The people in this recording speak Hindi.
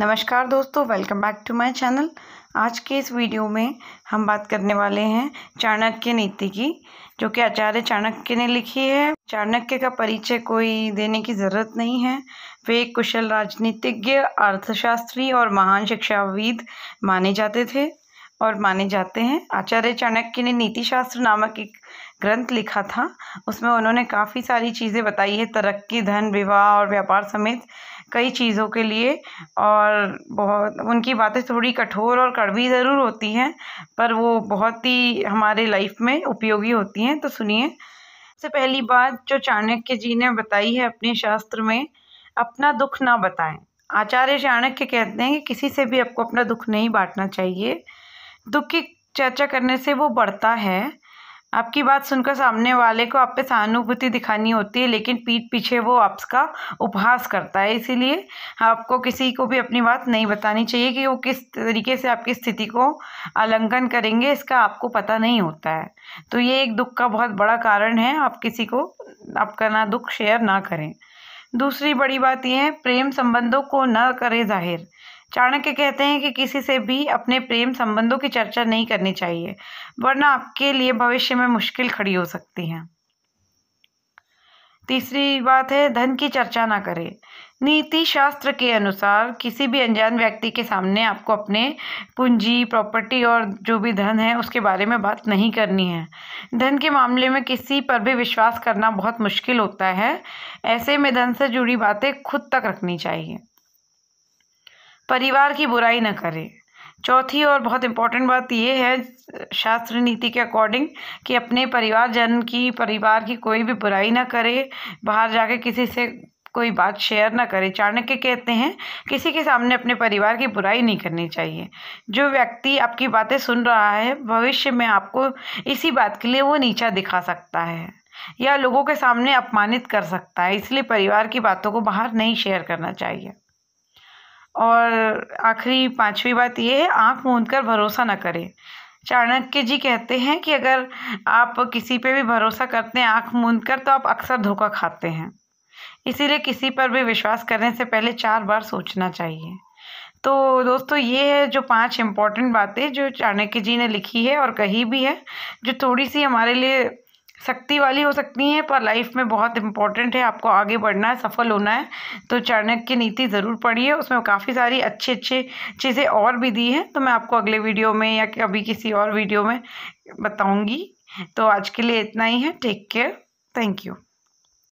नमस्कार दोस्तों, welcome back to my channel. आज के इस वीडियो में हम बात करने वाले हैं चाणक्य नीति की, जो कि आचार्य चाणक्य ने लिखी है। चाणक्य का परिचय कोई देने की ज़रूरत नहीं है। वे एक कुशल राजनीतिज्ञ, अर्थशास्त्री और महान शिक्षाविद माने जाते थे और माने जाते हैं। आचार्य चाणक्य ने नीति शास्त्र नामक एक ग्रंथ लिखा था। उसमें उन्होंने काफ़ी सारी चीज़ें बताई है, तरक्की, धन, विवाह और व्यापार समेत कई चीज़ों के लिए। और बहुत उनकी बातें थोड़ी कठोर और कड़वी ज़रूर होती हैं, पर वो बहुत ही हमारे लाइफ में उपयोगी होती हैं। तो सुनिए, सबसे पहली बात जो चाणक्य जी ने बताई है अपने शास्त्र में, अपना दुख ना बताएं। आचार्य चाणक्य कहते हैं कि किसी से भी आपको अपना दुख नहीं बांटना चाहिए। दुख की चर्चा करने से वो बढ़ता है। आपकी बात सुनकर सामने वाले को आप पे सहानुभूति दिखानी होती है, लेकिन पीठ पीछे वो आपका उपहास करता है। इसीलिए आपको किसी को भी अपनी बात नहीं बतानी चाहिए कि वो किस तरीके से आपकी स्थिति को उल्लंघन करेंगे, इसका आपको पता नहीं होता है। तो ये एक दुख का बहुत बड़ा कारण है। आप किसी को आपका ना दुख शेयर ना करें। दूसरी बड़ी बात यह है, प्रेम संबंधों को ना करें जाहिर। चाणक्य कहते हैं कि किसी से भी अपने प्रेम संबंधों की चर्चा नहीं करनी चाहिए, वरना आपके लिए भविष्य में मुश्किल खड़ी हो सकती है। तीसरी बात है, धन की चर्चा ना करें। नीति शास्त्र के अनुसार किसी भी अनजान व्यक्ति के सामने आपको अपने पूंजी, प्रॉपर्टी और जो भी धन है उसके बारे में बात नहीं करनी है। धन के मामले में किसी पर भी विश्वास करना बहुत मुश्किल होता है। ऐसे में धन से जुड़ी बातें खुद तक रखनी चाहिए। परिवार की बुराई न करें। चौथी और बहुत इम्पॉर्टेंट बात यह है शास्त्र नीति के अकॉर्डिंग कि अपने परिवारजन की, परिवार की कोई भी बुराई न करें। बाहर जाके किसी से कोई बात शेयर ना करें। चाणक्य कहते हैं किसी के सामने अपने परिवार की बुराई नहीं करनी चाहिए। जो व्यक्ति आपकी बातें सुन रहा है, भविष्य में आपको इसी बात के लिए वो नीचा दिखा सकता है या लोगों के सामने अपमानित कर सकता है। इसलिए परिवार की बातों को बाहर नहीं शेयर करना चाहिए। और आखिरी पांचवी बात यह है, आंख मूंद कर भरोसा ना करें। चाणक्य जी कहते हैं कि अगर आप किसी पे भी भरोसा करते हैं आंख मूंद कर, तो आप अक्सर धोखा खाते हैं। इसीलिए किसी पर भी विश्वास करने से पहले 4 बार सोचना चाहिए। तो दोस्तों, ये है जो 5 इम्पॉर्टेंट बातें जो चाणक्य जी ने लिखी है और कही भी है, जो थोड़ी सी हमारे लिए सख्ती वाली हो सकती हैं, पर लाइफ में बहुत इंपॉर्टेंट है। आपको आगे बढ़ना है, सफल होना है, तो चाणक्य नीति ज़रूर पढ़िए। उसमें काफ़ी सारी अच्छी अच्छी चीज़ें और भी दी हैं, तो मैं आपको अगले वीडियो में या कभी किसी और वीडियो में बताऊंगी। तो आज के लिए इतना ही है। Take care, thank you.